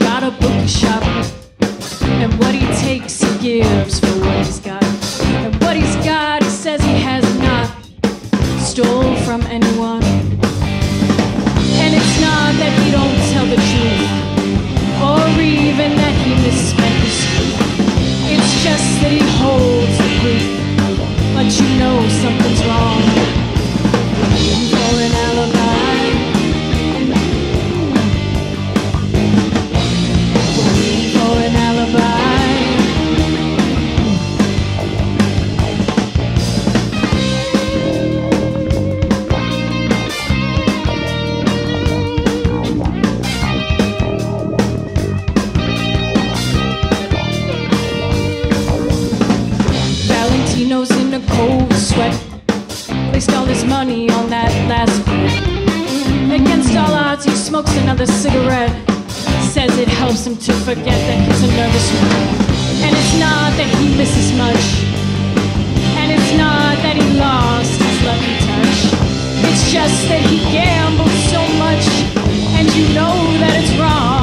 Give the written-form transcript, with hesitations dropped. Got a bookshop, and what he takes he gives for what he's got, and what he's got he says he has not stole from anyone. And it's not that he don't tell the truth, or even that he misspent his truth. It's just that he holds the proof, but you know something's wrong. Looking for an alibi, in a cold sweat, placed all his money on that last bet. Against all odds, he smokes another cigarette. Says it helps him to forget that he's a nervous wreck. And it's not that he misses much, and it's not that he lost his lucky touch. It's just that he gambles so much, and you know that it's wrong.